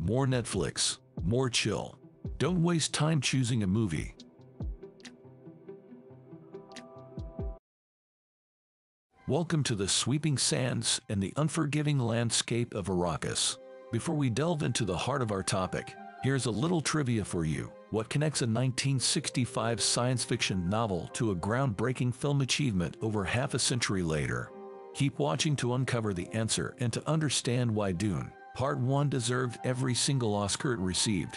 More Netflix. More chill. Don't waste time choosing a movie. Welcome to the sweeping sands and the unforgiving landscape of Arrakis. Before we delve into the heart of our topic, here's a little trivia for you. What connects a 1965 science fiction novel to a groundbreaking film achievement over half a century later? Keep watching to uncover the answer and to understand why Dune, Part 1 deserved every single Oscar it received.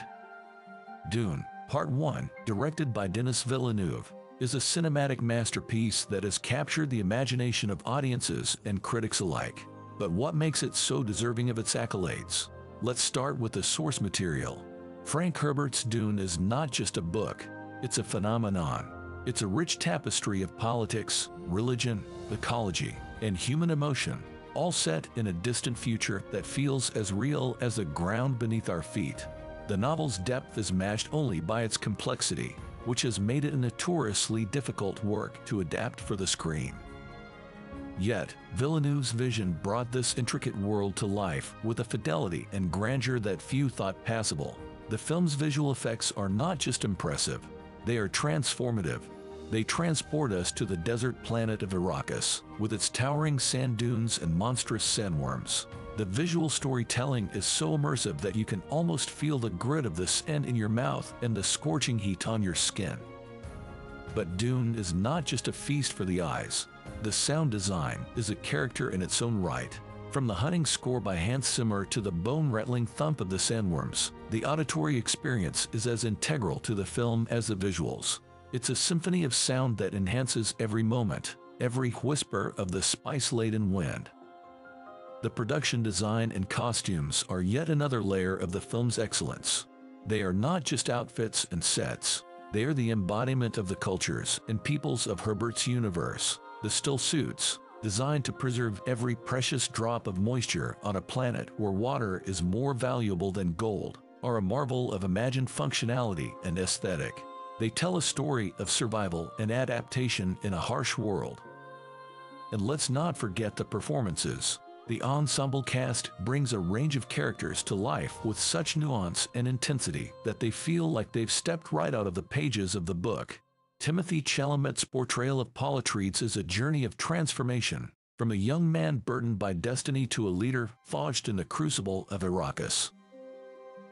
Dune, Part 1, directed by Denis Villeneuve, is a cinematic masterpiece that has captured the imagination of audiences and critics alike. But what makes it so deserving of its accolades? Let's start with the source material. Frank Herbert's Dune is not just a book, it's a phenomenon. It's a rich tapestry of politics, religion, ecology, and human emotion, all set in a distant future that feels as real as the ground beneath our feet. The novel's depth is matched only by its complexity, which has made it a notoriously difficult work to adapt for the screen. Yet, Villeneuve's vision brought this intricate world to life with a fidelity and grandeur that few thought possible. The film's visual effects are not just impressive, they are transformative. They transport us to the desert planet of Arrakis, with its towering sand dunes and monstrous sandworms. The visual storytelling is so immersive that you can almost feel the grit of the sand in your mouth and the scorching heat on your skin. But Dune is not just a feast for the eyes. The sound design is a character in its own right. From the hunting score by Hans Zimmer to the bone-rattling thump of the sandworms, the auditory experience is as integral to the film as the visuals. It's a symphony of sound that enhances every moment, every whisper of the spice-laden wind. The production design and costumes are yet another layer of the film's excellence. They are not just outfits and sets, they are the embodiment of the cultures and peoples of Herbert's universe. The still suits, designed to preserve every precious drop of moisture on a planet where water is more valuable than gold, are a marvel of imagined functionality and aesthetic. They tell a story of survival and adaptation in a harsh world. And let's not forget the performances. The ensemble cast brings a range of characters to life with such nuance and intensity that they feel like they've stepped right out of the pages of the book. Timothée Chalamet's portrayal of Paul Atreides is a journey of transformation, from a young man burdened by destiny to a leader forged in the crucible of Arrakis.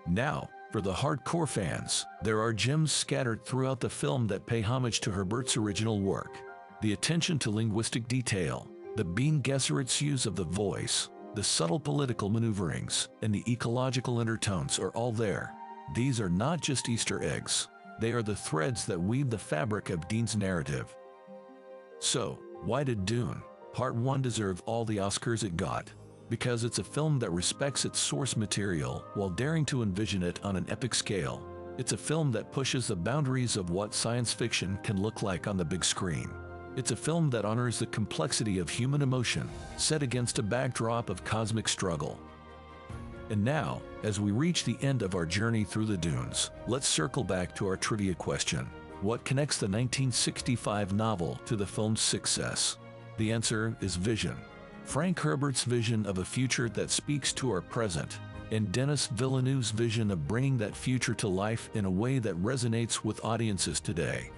Now, for the hardcore fans, there are gems scattered throughout the film that pay homage to Herbert's original work. The attention to linguistic detail, the Bene Gesserit's use of the voice, the subtle political maneuverings, and the ecological undertones are all there. These are not just Easter eggs. They are the threads that weave the fabric of Dune's narrative. So, why did Dune, Part 1 deserve all the Oscars it got? Because it's a film that respects its source material while daring to envision it on an epic scale. It's a film that pushes the boundaries of what science fiction can look like on the big screen. It's a film that honors the complexity of human emotion, set against a backdrop of cosmic struggle. And now, as we reach the end of our journey through the dunes, let's circle back to our trivia question. What connects the 1965 novel to the film's success? The answer is vision. Frank Herbert's vision of a future that speaks to our present, and Denis Villeneuve's vision of bringing that future to life in a way that resonates with audiences today.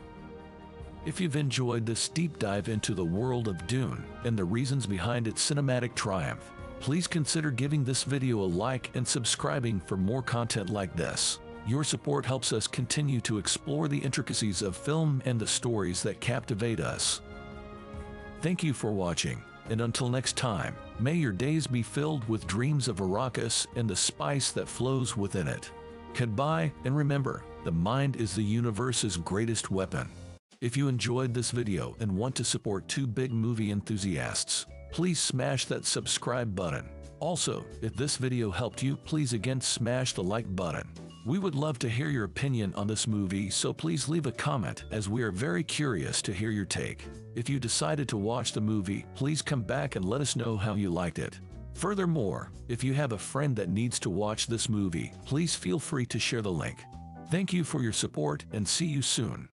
If you've enjoyed this deep dive into the world of Dune and the reasons behind its cinematic triumph, please consider giving this video a like and subscribing for more content like this. Your support helps us continue to explore the intricacies of film and the stories that captivate us. Thank you for watching. And until next time, may your days be filled with dreams of Arrakis and the spice that flows within it. Goodbye, and remember, the mind is the universe's greatest weapon. If you enjoyed this video and want to support two big movie enthusiasts, please smash that subscribe button. Also, if this video helped you, please again smash the like button. We would love to hear your opinion on this movie, so please leave a comment as we are very curious to hear your take. If you decided to watch the movie, please come back and let us know how you liked it. Furthermore, if you have a friend that needs to watch this movie, please feel free to share the link. Thank you for your support and see you soon.